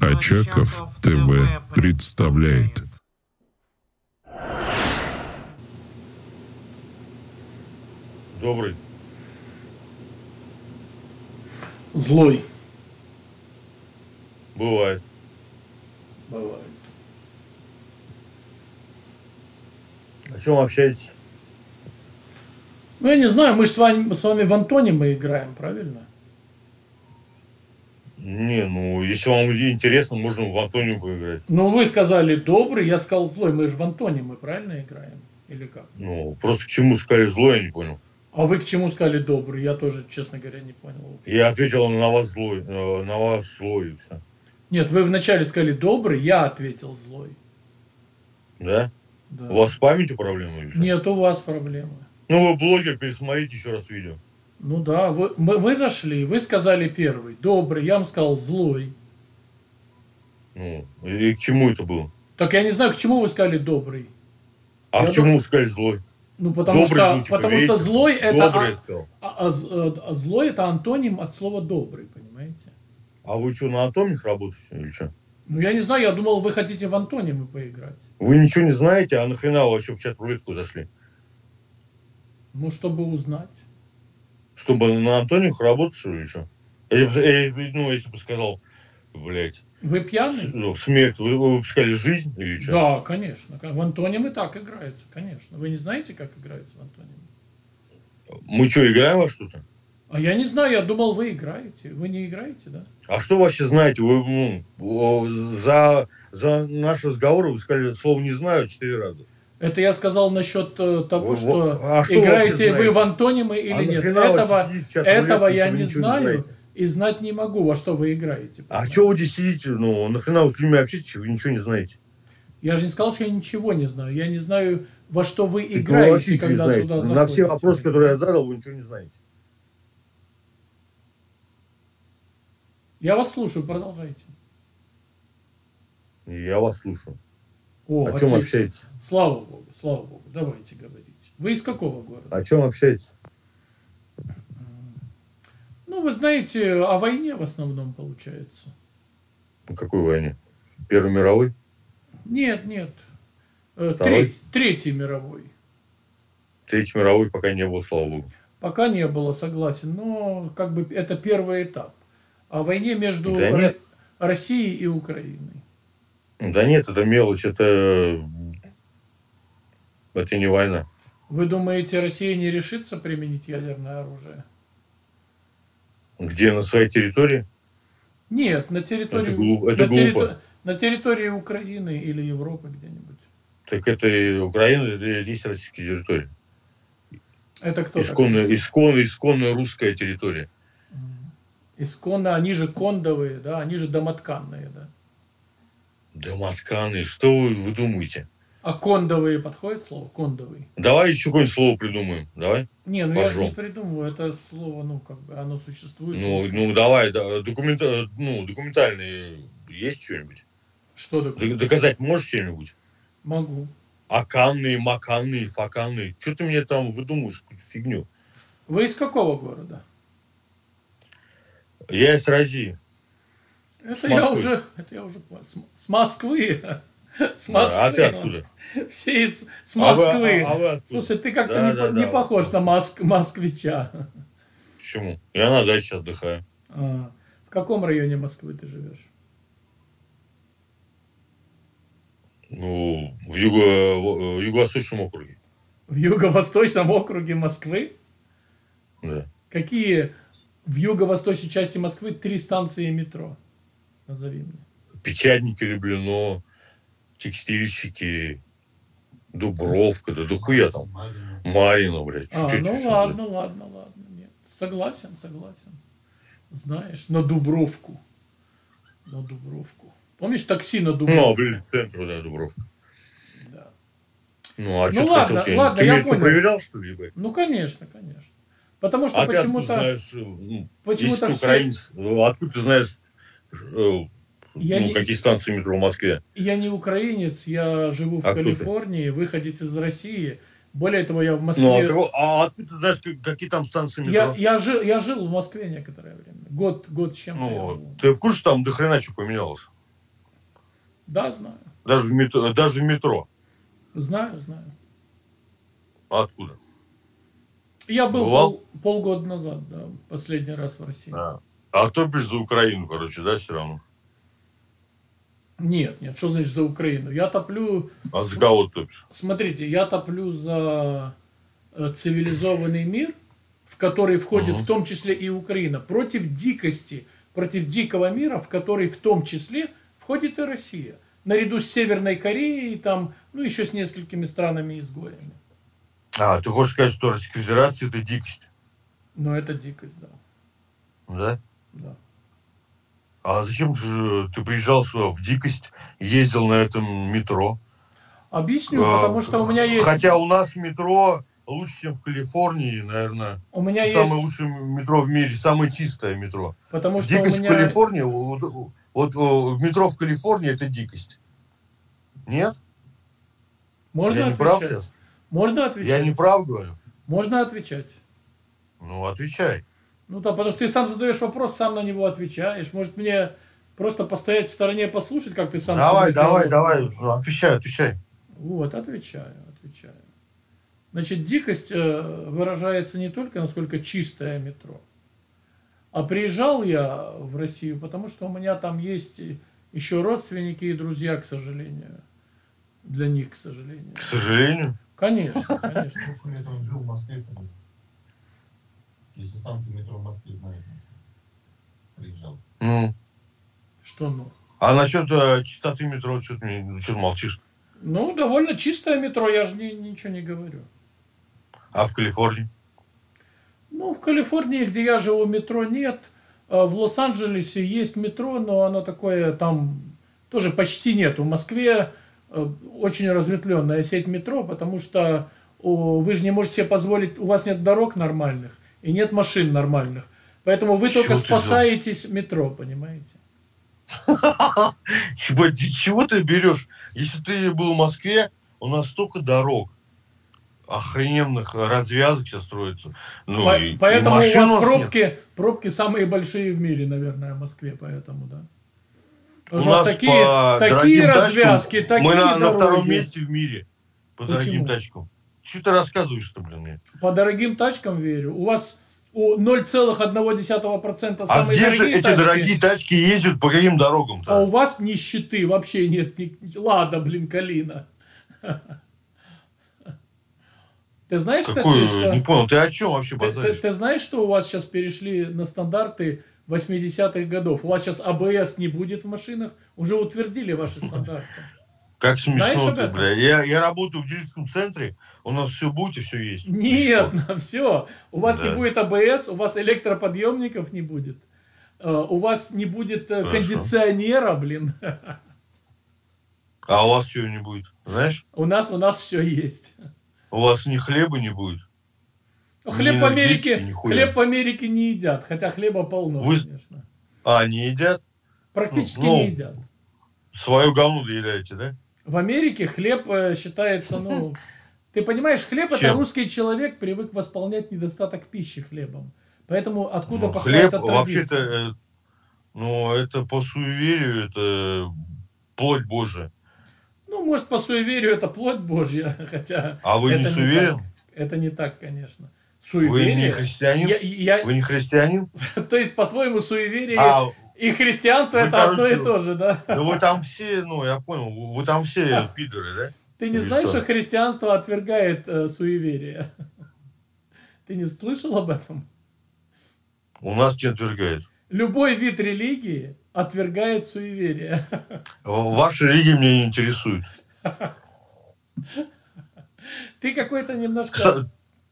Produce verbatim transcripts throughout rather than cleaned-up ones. Очаков ТВ представляет. Добрый. Злой. Бывает. Бывает. О чем общаетесь? Ну, я не знаю, мы же с вами, с вами в Антоне мы играем, правильно? Не, ну, если вам интересно, можно в Антоне поиграть. Ну, вы сказали добрый, я сказал злой. Мы же в Антоне, мы правильно играем? Или как? Ну, просто к чему сказали злой, я не понял. А вы к чему сказали добрый? Я тоже, честно говоря, не понял. Я ответил на вас злой, на вас злой и все. Нет, вы вначале сказали добрый, я ответил злой. Да? Да. У вас с памятью проблемы или что? Нет, у вас проблемы. Ну, вы блогер, пересмотрите еще раз видео. Ну да, вы, мы, вы зашли, вы сказали первый, добрый, я вам сказал злой. Ну, и к чему это было? Так я не знаю, к чему вы сказали добрый. А я к дум... чему вы сказали злой? Ну, потому добрый, что, ну, типа, потому что злой это, а, а, а, а злой это антоним от слова добрый, понимаете? А вы что, на антонимах работаете или что? Ну, я не знаю, я думал, вы хотите в антонимы поиграть. Вы ничего не знаете, а нахрена вы вообще в чат-рулетку зашли? Ну, чтобы узнать. Чтобы на антонимах работать или что? Я, я, ну, если бы сказал, блядь. Вы пьяный? Смерть, вы, вы сказали жизнь или что? Да, конечно. В антонимы так играются, конечно. Вы не знаете, как играются в антонимы? Мы что, играем во что-то? А я не знаю, я думал, вы играете. Вы не играете, да? А что вы вообще знаете? Вы, ну, за, за наш разговор вы сказали, слово «не знаю» четыре раза. Это я сказал насчет того, вы, что, а что играете вы, вы в антонимы или а нет. Этого, этого я не знаю и знать не могу, во что вы играете. Понимаете? А что вы здесь сидите? Ну, нахрена вы с людьми общаетесь, вы ничего не знаете. Я же не сказал, что я ничего не знаю. Я не знаю, во что вы ты играете, когда сюда заходите. На все вопросы, которые я задал, вы ничего не знаете. Я вас слушаю, продолжайте. Я вас слушаю. О, о чем общаетесь? Слава Богу, слава Богу. Давайте говорить. Вы из какого города? О чем общаетесь? Ну, вы знаете, о войне в основном получается. О какой войне? Первой мировой? Нет, нет. Треть, третий мировой. Третий мировой пока не было, слава Богу. Пока не было, согласен. Но как бы это первый этап. О войне между да Россией и Украиной. Да нет, это мелочь, это... это не война. Вы думаете, Россия не решится применить ядерное оружие? Где, на своей территории? Нет, на территории, это глуп... это на, территор... на территории Украины или Европы где-нибудь. Так это и Украина, и здесь российские территории. Это кто? Исконно, исконно, исконно русская территория. Исконно, они же кондовые, да, они же домотканные, да. Домотканные, что вы, вы думаете? А кондовые подходит слово? Кондовые. Давай еще какое-нибудь слово придумаем, давай. Не, ну Пожжем. я не придумываю, это слово, ну, как бы, оно существует. Ну, ну давай, да, документа, ну, документальные есть что-нибудь? Что документальное? Доказать можешь что-нибудь? Могу. Аканные, маканные, факанные. Что ты мне там выдумываешь какую-то фигню? Вы из какого города? Я из России. Это я уже, это я уже с Москвы. С Москвы. А ты откуда? Все из с Москвы. А вы, а, а вы Слушай, ты как-то да, не, да, не да, похож вот. на моск, москвича. Почему? Я на даче отдыхаю. А, в каком районе Москвы ты живешь? Ну, в, юго, в юго-восточном округе. В юго-восточном округе Москвы? Да. Какие... В юго-восточной части Москвы три станции метро. Назови мне. Печатники, Люблино, текстильщики, Дубровка, да дохуя там. Марина, Марина блядь. А, ну ладно, ладно, ладно, ладно. Нет. Согласен, согласен. Знаешь, на Дубровку. На Дубровку. Помнишь такси на Дубровку? Ну, блин, к центру, да, Дубровка. Да. Ну, а ну, что ладно, ты ладно, Ты я понял. проверял, что ли? Блядь? Ну, конечно, конечно. Потому что а почему-то... Ну, почему-то все... ну, откуда ты знаешь, ну, не... какие станции метро в Москве? Я не украинец, я живу в а Калифорнии, выходец из России. Более того, я в Москве... Ну, а, кого... а откуда ты знаешь, какие там станции метро? Я, я, жил, я жил в Москве некоторое время. Год, год с чем-то. Ну, ты в курсе, там до хрена что поменялось? Да, знаю. Даже в метро. Даже в метро. Знаю, знаю. Откуда? Я был пол, полгода назад, да, последний раз в России. А, а топишь за Украину, короче, да, все равно? Нет, нет, что значит за Украину? Я топлю... А за кого топишь? Смотрите, я топлю за цивилизованный мир, в который входит угу. в том числе и Украина, против дикости, против дикого мира, в который в том числе входит и Россия. Наряду с Северной Кореей, там, ну, еще с несколькими странами-изгоями. А, ты хочешь сказать, что Российская Федерация – это дикость? Ну, это дикость, да. Да? Да. А зачем ты, ты приезжал сюда в дикость, ездил на этом метро? Объясню, а, потому что у меня есть... Хотя у нас метро лучше, чем в Калифорнии, наверное. У меня есть... Самое лучшее метро в мире, самое чистое метро. Потому что дикость у меня... в Калифорнии... Вот, вот метро в Калифорнии – это дикость. Нет? Можно Я отвечать? не прав сейчас? Можно отвечать? Я не прав говорю? Можно отвечать. Ну, отвечай. Ну, да, потому что ты сам задаешь вопрос, сам на него отвечаешь. Может, мне просто постоять в стороне и послушать, как ты сам... Давай, давай, давай, отвечай, отвечай. Вот, отвечаю, отвечаю. Значит, дикость выражается не только, насколько чистое метро. А приезжал я в Россию, потому что у меня там есть еще родственники и друзья, к сожалению. Для них, к сожалению. К сожалению? Конечно, конечно. Он жил в Москве, если станции метро в Москве знает, приезжал. Ну. Что ну? А насчет э, чистоты метро, что ты, что ты молчишь? Ну, довольно чистое метро, я же не, ничего не говорю. А в Калифорнии? Ну, в Калифорнии, где я живу, метро нет. В Лос-Анджелесе есть метро, но оно такое там тоже почти нет. В Москве очень разветвленная сеть метро, потому что о, вы же не можете себе позволить, у вас нет дорог нормальных. И нет машин нормальных. Поэтому вы чего только спасаетесь же? метро, понимаете? Чего ты берешь? Если ты был в Москве, у нас столько дорог. Охрененных развязок сейчас строится. Ну, По и, поэтому и у вас пробки, нет. пробки самые большие в мире, наверное, в Москве. Поэтому, да. У нас такие, такие развязки, такие Мы на, на втором месте в мире по Почему? дорогим тачкам. Что ты рассказываешь-то, блин, мне? По дорогим тачкам верю. У вас ноль целых одна десятая процента самые дорогие тачки. А где же эти дорогие тачки ездят по каким дорогам-то? А у вас нищеты вообще нет. Ни... Лада, блин, Калина. Ты знаешь, Какой, кстати, что... Не понял, ты о чем вообще базаришь? Ты, ты, ты знаешь, что у вас сейчас перешли на стандарты восьмидесятых годов? У вас сейчас А Б С не будет в машинах? Уже утвердили ваши стандарты. Как смешно ты, бля. Я, я работаю в дилерском центре, у нас все будет и все есть. Нет, на все. У вас да. не будет А Б С, у вас электроподъемников не будет. У вас не будет Хорошо. кондиционера, блин. А у вас чего не будет, знаешь? У нас, у нас все есть. У вас ни хлеба не будет? Хлеб в Америке, хлеб в Америке не едят, хотя хлеба полно, Вы... конечно. А, не едят? Практически ну, ну... не едят. Свою говну доеляете, да? В Америке хлеб считается, ну... Ты понимаешь, хлеб – это русский человек, привык восполнять недостаток пищи хлебом. Поэтому откуда ну, пошла эта традиция? Вообще-то, ну, это по суеверию, это плоть Божия. Ну, может, по суеверию это плоть Божья, хотя... А вы не суеверен? Это не так, конечно. Суеверие. Вы не христианин? Я, я... Вы не христианин? То есть, по-твоему, суеверие... А... И христианство вы, это короче, одно и то же, да? Да вы там все, ну, я понял, вы там все а. пидоры, да? Ты не Или знаешь, что? что христианство отвергает э, суеверие? Ты не слышал об этом? У нас не отвергает. Любой вид религии отвергает суеверие. Ваша религия меня не интересует. Ты какой-то немножко,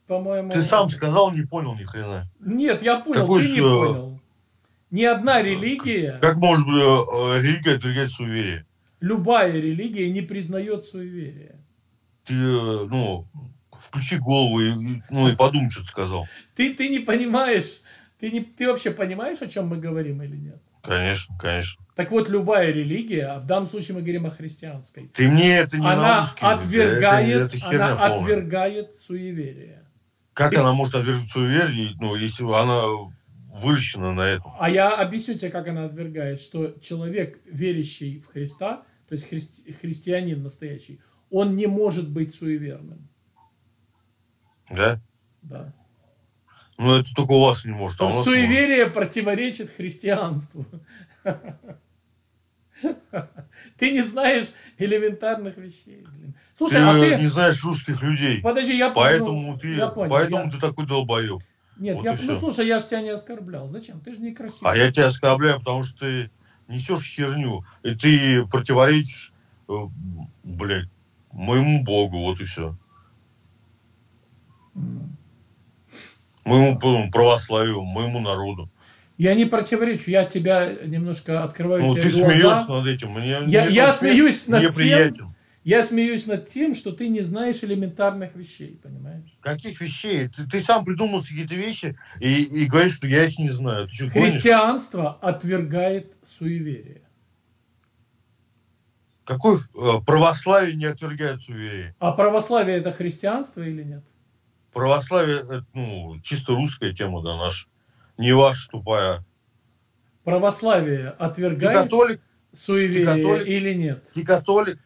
по-моему... Ты сам сказал, не понял ни хрена. Нет, я понял, Какой ты с... не понял. Ни одна религия... Как может быть религия отвергать суеверие? Любая религия не признает суеверие. Ты, ну, включи голову и, ну, и подумай, что ты сказал. Ты, ты не понимаешь. Ты, не, ты вообще понимаешь, о чем мы говорим или нет? Конечно, конечно. Так вот, любая религия, а в данном случае мы говорим о христианской. Ты мне это не она на русский, отвергает, это, это Она отвергает суеверие. Как ты... она может отвергать суеверие, ну, если она... выращена на этом. А я объясню тебе, как она отвергает, что человек, верящий в Христа, то есть христи, христианин настоящий, он не может быть суеверным. Да? Да. Ну, это только у вас не может. А суеверие может. Противоречит христианству. Ты не знаешь элементарных вещей. Блин. Слушай, ты, а ты не знаешь русских людей. Подожди, я поэтому ну, ты, я понял, поэтому я... ты такой долбоёб. Нет, вот я, ну, слушай, я же тебя не оскорблял. Зачем? Ты же некрасивый. А я тебя оскорбляю, потому что ты несешь херню. И ты противоречишь, блядь, моему Богу. Вот и все. Mm. Моему православию, моему народу. Я не противоречу, я тебя немножко открываю. Ну, ты смеешься над этим. Мне, я, мне я, смеюсь над тем, я смеюсь над тем, что ты не знаешь элементарных вещей, понимаешь? Каких вещей? Ты, ты сам придумал какие-то вещи и, и говоришь, что я их не знаю. Ты что, христианство гонишь? Отвергает суеверие. Какое православие не отвергает суеверие? А православие это христианство или нет? Православие это ну, чисто русская тема, да, наша. Не ваша тупая. Православие отвергает ты католик? Суеверие ты католик? Или нет? Ты католик?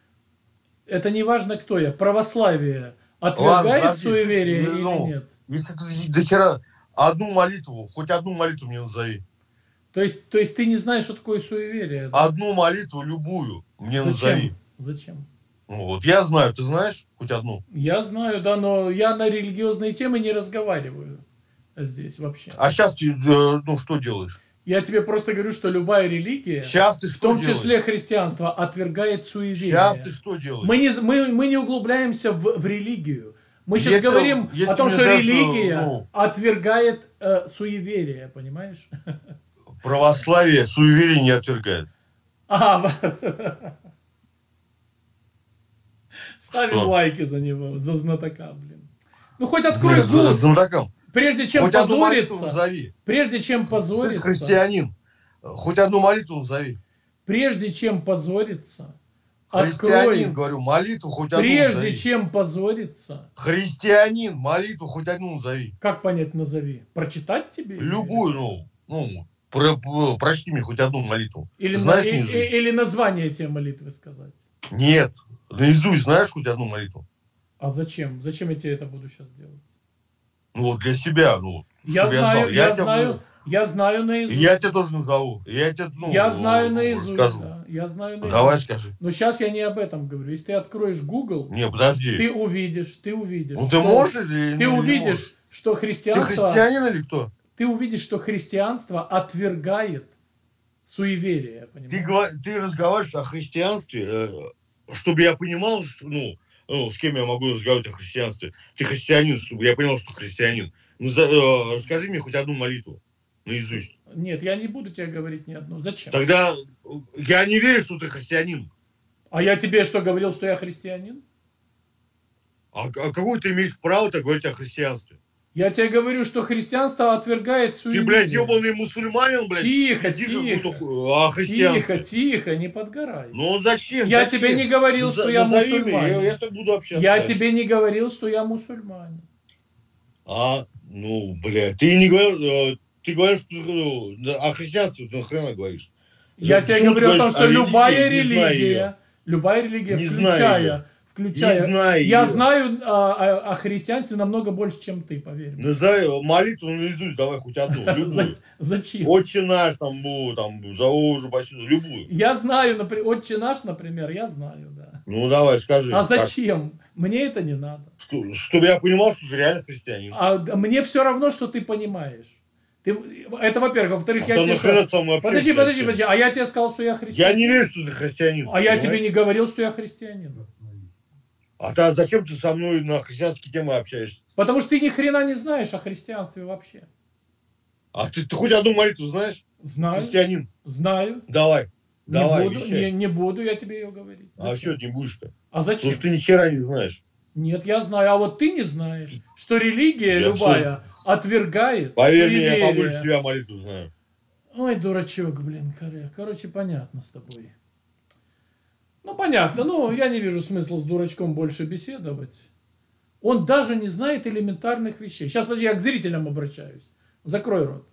Это не важно, кто я. Православие отвергает ладно, суеверие ну, или ну, нет? Если ты до хера одну молитву, хоть одну молитву мне назови. То есть, то есть ты не знаешь, что такое суеверие? Да? Одну молитву, любую, мне зачем? Назови. Зачем? Ну, вот я знаю, ты знаешь хоть одну? Я знаю, да, но я на религиозные темы не разговариваю. Здесь вообще. А сейчас ты ну, что делаешь? Я тебе просто говорю, что любая религия, сейчас ты в том делаешь? Числе христианство, отвергает суеверие. Сейчас ты что делаешь? Мы не, мы, мы не углубляемся в, в религию. Мы сейчас если, говорим если о том, что даже, религия ну, отвергает э, суеверие, понимаешь? Православие суеверие не отвергает. Ага. Ставим лайки за него, за знатока, блин. Ну хоть открой за знатоком. Прежде чем хоть позориться, прежде чем позориться, ты христианин, хоть одну молитву назови. Прежде чем позориться, христианин, открой, говорю, молитву хоть одну прежде назови. Чем позориться, христианин, молитву хоть одну назови. Как понять назови? Прочитать тебе? Любую, ну, ну про, про, прочти мне хоть одну молитву. Или, знаешь, на, и, или название тебе молитвы сказать? Нет, наизусть знаешь хоть одну молитву? А зачем? Зачем я тебе это буду сейчас делать? Ну, вот для себя, ну, я знаю, я, я, знаю, буду... я знаю наизусть. Я тебя тоже назову. Я, тебя, ну, я знаю наизусть, да, я знаю наизусть. Давай скажи. Но сейчас я не об этом говорю. Если ты откроешь Google, не, подожди. Ты увидишь, ты увидишь. Ну, ты что... можешь или ты увидишь, можешь? Что христианство... Ты христианин или кто? Ты увидишь, что христианство отвергает суеверие, понимаешь? Ты, ты разговариваешь о христианстве, чтобы я понимал, что... Ну, Ну, с кем я могу разговаривать о христианстве? Ты христианин, чтобы я понял, что христианин. Скажи мне хоть одну молитву наизусть. Нет, я не буду тебе говорить ни одну. Зачем? Тогда я не верю, что ты христианин. А я тебе что, говорил, что я христианин? А, а какое ты имеешь право так говорить о христианстве? Я тебе говорю, что христианство отвергает суеверие. Ты, блядь, ебаный мусульманин, блядь. Тихо, тихо, тихо, тихо, не подгорай. Ну зачем? Я зачем? Тебе не говорил, ну, что я мусульманин. Я, я, так буду общаться, я тебе не говорил, что я мусульманин. А, ну, блядь, ты не говорил, ты говоришь, что о христианстве ты нахрена говоришь. Я тебе говорю о том, что любая религия, любая религия, включая... Включая. Знаю я ее. Знаю а, а, о христианстве намного больше, чем ты, поверь. Назови молитву наизусть, давай хоть одну. Любую. Зачем? Отче наш, там, там заужу, басину, любую. Я знаю, например, Отче наш, например, я знаю, да. Ну, давай, скажи. А зачем? Так. Мне это не надо. Что, чтобы я понимал, что ты реально христианин. А мне все равно, что ты понимаешь. Ты... Это, во-первых. Во-вторых, а я тебе сказал... Подожди, подожди, подожди. А я тебе сказал, что я христианин. Я не верю, что ты христианин. А понимаешь? Я тебе не говорил, что я христианин. А тогда зачем ты со мной на христианские темы общаешься? Потому что ты ни хрена не знаешь о христианстве вообще. А ты, ты хоть одну молитву знаешь? Знаю. Христианин? Знаю. Давай. Не, давай, буду, не, не буду я тебе ее говорить. Зачем? А что ты не будешь-то? А зачем? Потому что ты ни хера не знаешь. Нет, я знаю. А вот ты не знаешь, что религия я любая все... отвергает. Поверь мне, я побольше тебя молитву знаю. Ой, дурачок, блин. Короче, понятно с тобой. Ну, понятно. Ну, я не вижу смысла с дурачком больше беседовать. Он даже не знает элементарных вещей. Сейчас, подожди, я к зрителям обращаюсь. Закрой рот.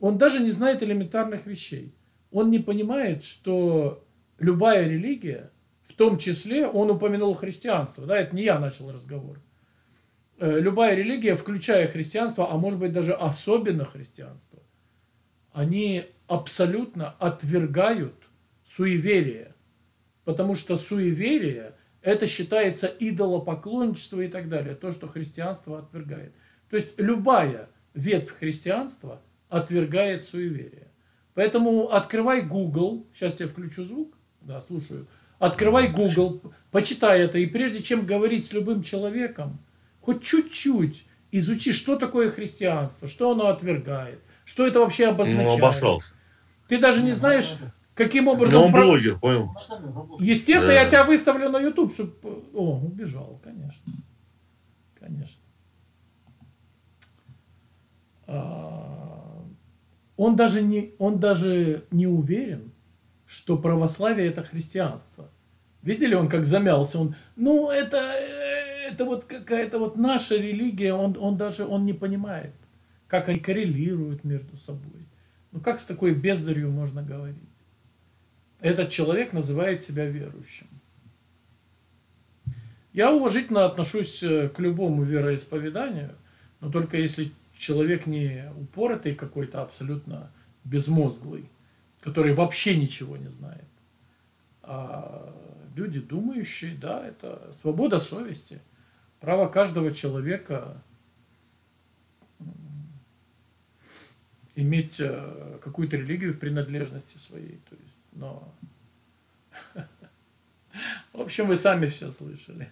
Он даже не знает элементарных вещей. Он не понимает, что любая религия в том числе он упомянул христианство. Да, это не я начал разговор. Любая религия, включая христианство, а может быть даже особенно христианство, они абсолютно отвергают суеверие. Потому что суеверие – это считается идолопоклонничество и так далее. То, что христианство отвергает. То есть любая ветвь христианства отвергает суеверие. Поэтому открывай Google, сейчас я включу звук, да, слушаю. Открывай Google, почитай это, и прежде чем говорить с любым человеком, хоть чуть-чуть изучи, что такое христианство, что оно отвергает, что это вообще обозначает. Ну, обосрался. Ты даже не знаешь, каким образом... Ну, он блогер, понял. Естественно, да. Я тебя выставлю на YouTube, чтобы... О, убежал, конечно. Конечно. Он даже, не, он даже не уверен, что православие – это христианство. Видели, он как замялся. Он, ну, это, это вот какая-то вот наша религия. Он, он даже он не понимает, как они коррелируют между собой. Ну, как с такой бездарью можно говорить? Этот человек называет себя верующим. Я уважительно отношусь к любому вероисповеданию, но только если человек не упоротый какой-то, абсолютно безмозглый, который вообще ничего не знает. А люди думающие, да, это свобода совести, право каждого человека иметь какую-то религию в принадлежности своей. То есть, но... В общем, вы сами все слышали.